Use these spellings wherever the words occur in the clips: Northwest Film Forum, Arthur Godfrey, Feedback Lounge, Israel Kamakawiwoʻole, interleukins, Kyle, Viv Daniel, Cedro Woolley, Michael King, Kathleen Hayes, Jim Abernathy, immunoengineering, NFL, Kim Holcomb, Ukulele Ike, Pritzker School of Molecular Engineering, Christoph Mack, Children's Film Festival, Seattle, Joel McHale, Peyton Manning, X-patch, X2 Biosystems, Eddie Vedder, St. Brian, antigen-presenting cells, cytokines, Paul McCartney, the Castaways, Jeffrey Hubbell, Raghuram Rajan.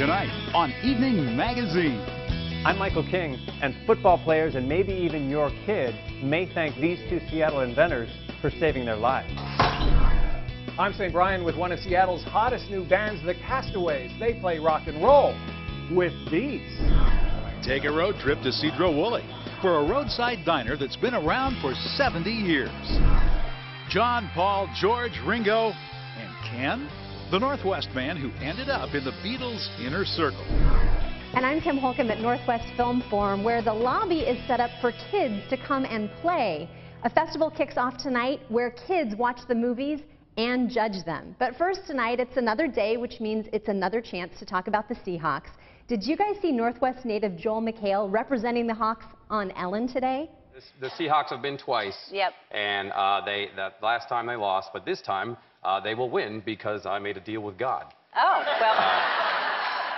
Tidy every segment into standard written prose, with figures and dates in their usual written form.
tonight on Evening Magazine. I'm Michael King, and football players and maybe even your kid may thank these two Seattle inventors for saving their lives. I'm St. Brian with one of Seattle's hottest new bands, the Castaways. They play rock and roll with beats. Take a road trip to Cedro Woolley for a roadside diner that's been around for 70 years. John, Paul, George, Ringo, and Ken, the Northwest man who ended up in the Beatles' inner circle. And I'm Kim Holcomb at Northwest Film Forum, where the lobby is set up for kids to come and play. A festival kicks off tonight where kids watch the movies and judge them. But first tonight, it's another day, which means it's another chance to talk about the Seahawks. Did you guys see Northwest native Joel McHale representing the Hawks on Ellen today? The Seahawks have been twice, yep, and that last time they lost, but this time they will win because I made a deal with God. Oh, well,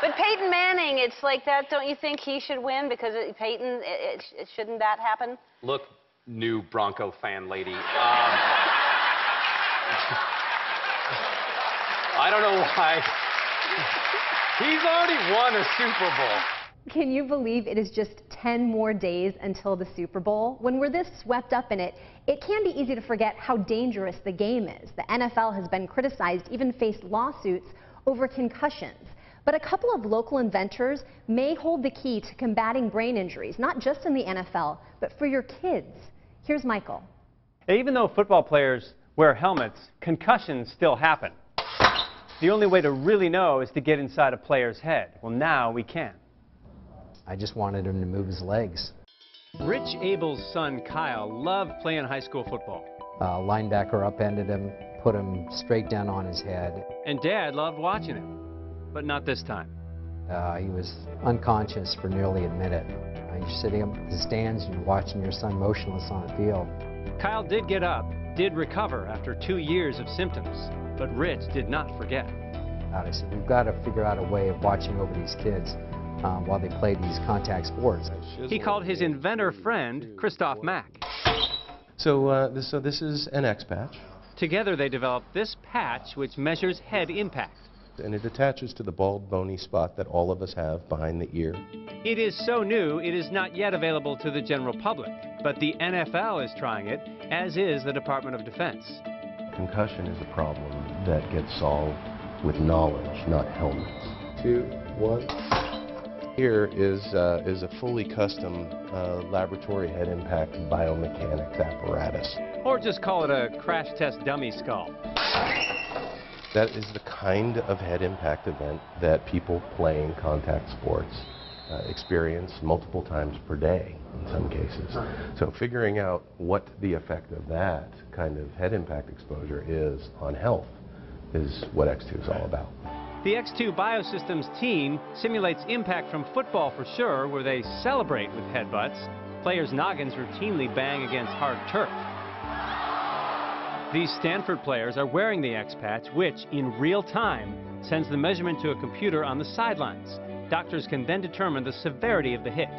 but Peyton Manning, it's like that, don't you think he should win? Because Peyton, shouldn't that happen? Look, new Bronco fan lady. I don't know why. He's already won a Super Bowl. Can you believe it is just 10 more days until the Super Bowl? When we're this swept up in it, it can be easy to forget how dangerous the game is. The NFL has been criticized, even faced lawsuits over concussions. But a couple of local inventors may hold the key to combating brain injuries, not just in the NFL, but for your kids. Here's Michael. Even though football players wear helmets, concussions still happen. The only way to really know is to get inside a player's head. Well, now we can. I just wanted him to move his legs. Rich Abel's son, Kyle, loved playing high school football. Linebacker upended him, put him straight down on his head. And Dad loved watching him, but not this time. He was unconscious for nearly a minute. You're sitting up in the stands and watching your son motionless on the field. Kyle did get up, did recover after 2 years of symptoms, but Rich did not forget. I said, we've got to figure out a way of watching over these kids while they play these contact sports. He called his inventor friend, Christoph Mack. So this is an X-patch. Together they developed this patch, which measures head impact. And it attaches to the bald, bony spot that all of us have behind the ear. It is so new, it is not yet available to the general public. But the NFL is trying it, as is the Department of Defense. Concussion is a problem that gets solved with knowledge, not helmets. 2, 1... Here is a fully custom laboratory head impact biomechanics apparatus. Or just call it a crash test dummy skull. That is the kind of head impact event that people playing contact sports experience multiple times per day in some cases. So figuring out what the effect of that kind of head impact exposure is on health is what X2 is all about. The X2 Biosystems team simulates impact from football for sure, where they celebrate with headbutts. Players' noggins routinely bang against hard turf. These Stanford players are wearing the X-patch, which, in real time, sends the measurement to a computer on the sidelines. Doctors can then determine the severity of the hit.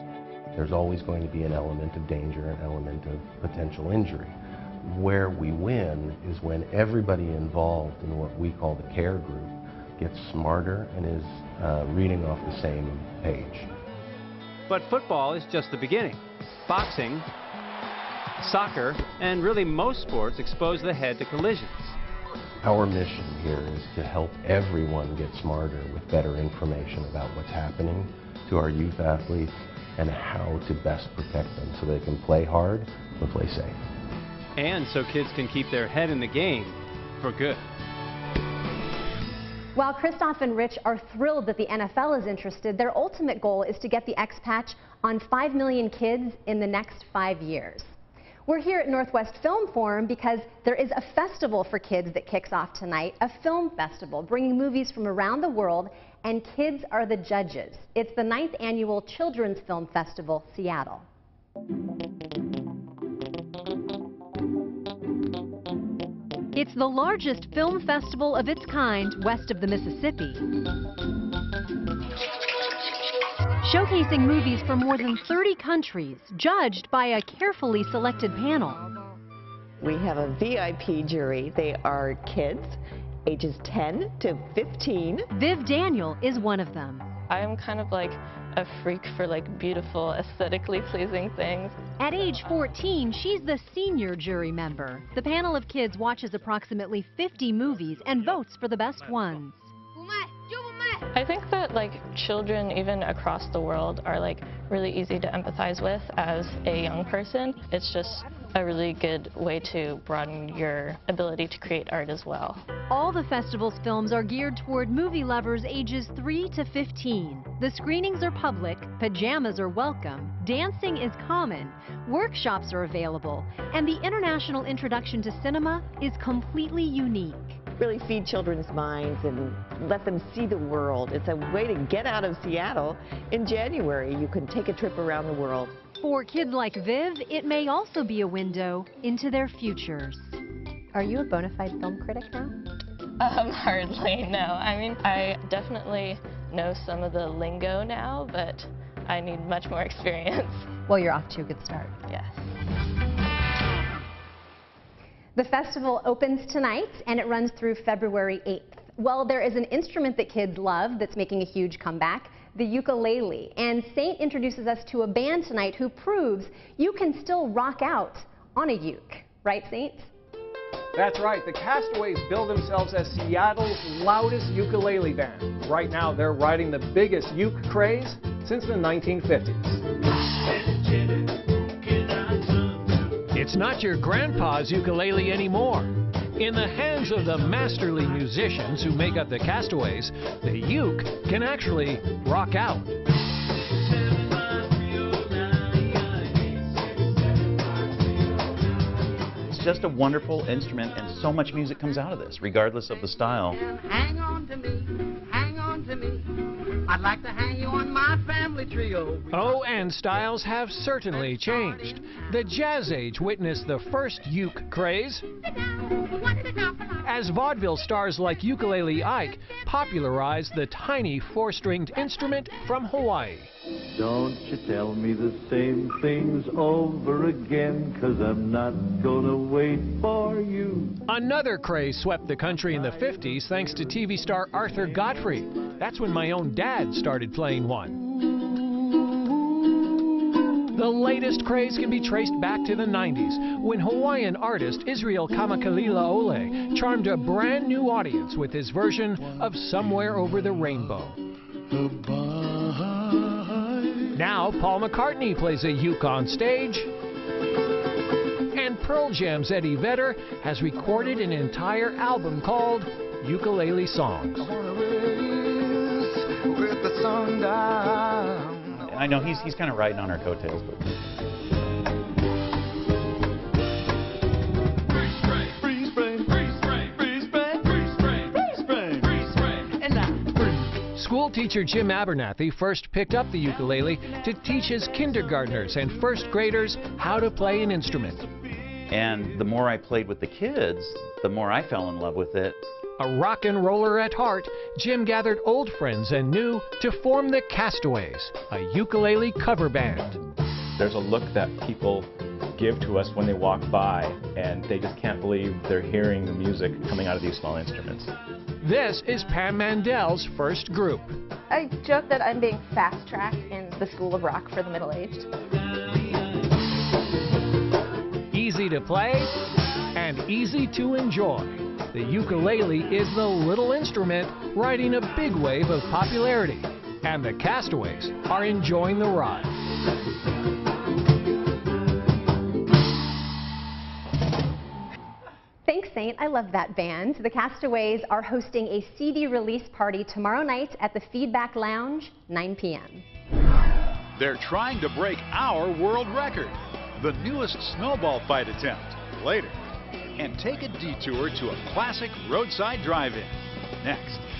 There's always going to be an element of danger, an element of potential injury. Where we win is when everybody involved in what we call the care group gets smarter and is reading off the same page. But football is just the beginning. Boxing, soccer, and really most sports expose the head to collisions. Our mission here is to help everyone get smarter with better information about what's happening to our youth athletes and how to best protect them so they can play hard but play safe. And so kids can keep their head in the game for good. While Christoph and Rich are thrilled that the NFL is interested, their ultimate goal is to get the X-patch on 5 million kids in the next 5 years. We're here at Northwest Film Forum because there is a festival for kids that kicks off tonight, a film festival bringing movies from around the world, and kids are the judges. It's the 9th annual Children's Film Festival, Seattle. It's the largest film festival of its kind west of the Mississippi, showcasing movies from more than 30 countries, judged by a carefully selected panel. We have a VIP jury. They are kids ages 10 to 15. Viv Daniel is one of them. I'm kind of like a freak for like beautiful, aesthetically pleasing things. At age 14, she's the senior jury member. The panel of kids watches approximately 50 movies and votes for the best ones. I think that like children even across the world are like really easy to empathize with as a young person. It's just a really good way to broaden your ability to create art as well. All the festival's films are geared toward movie lovers ages 3 to 15. The screenings are public, pajamas are welcome, dancing is common, workshops are available, and the international introduction to cinema is completely unique. Really feed children's minds and let them see the world. It's a way to get out of Seattle. In January, you can take a trip around the world. For kids like Viv, it may also be a window into their futures. Are you a bona fide film critic now? Hardly, no. I mean, I definitely know some of the lingo now, but I need much more experience. Well, you're off to a good start. Yes. The festival opens tonight, and it runs through February 8th. Well, there is an instrument that kids love that's making a huge comeback, the ukulele. And Saint introduces us to a band tonight who proves you can still rock out on a uke. Right, Saint? That's right. The Castaways bill themselves as Seattle's loudest ukulele band. Right now, they're riding the biggest uke craze since the 1950s. It's not your grandpa's ukulele anymore. In the hands of the masterly musicians who make up the Castaways, the uke can actually rock out. It's just a wonderful instrument, and so much music comes out of this, regardless of the style. Hang on to me, hang on to me. I'd like to hang you on my family trio. Oh, and styles have certainly changed. The Jazz Age witnessed the first uke craze, as vaudeville stars like Ukulele Ike popularized the tiny four-stringed instrument from Hawaii. Don't you tell me the same things over again, 'cause I'm not gonna wait for you. Another craze swept the country in the 50s thanks to TV star Arthur Godfrey. That's when my own dad started playing one. The latest craze can be traced back to the 90s, when Hawaiian artist Israel Kamakawiwoʻole charmed a brand new audience with his version of Somewhere Over the Rainbow. Now Paul McCartney plays a uke on stage, and Pearl Jam's Eddie Vedder has recorded an entire album called Ukulele Songs. I know he's kind of riding on our coattails, but school teacher Jim Abernathy first picked up the ukulele to teach his kindergartners and first graders how to play an instrument. And the more I played with the kids, the more I fell in love with it. A rock and roller at heart, Jim gathered old friends and new to form the Castaways, a ukulele cover band. There's a look that people give to us when they walk by, and they just can't believe they're hearing the music coming out of these small instruments. This is Pam Mandel's first group. I joke that I'm being fast-tracked in the School of Rock for the middle-aged. Easy to play and easy to enjoy. The ukulele is the little instrument riding a big wave of popularity, and the Castaways are enjoying the ride. Thanks, Saint. I love that band. The Castaways are hosting a CD release party tomorrow night at the Feedback Lounge, 9 p.m. They're trying to break our world record, the newest snowball fight attempt, later. And take a detour to a classic roadside drive-in. Next.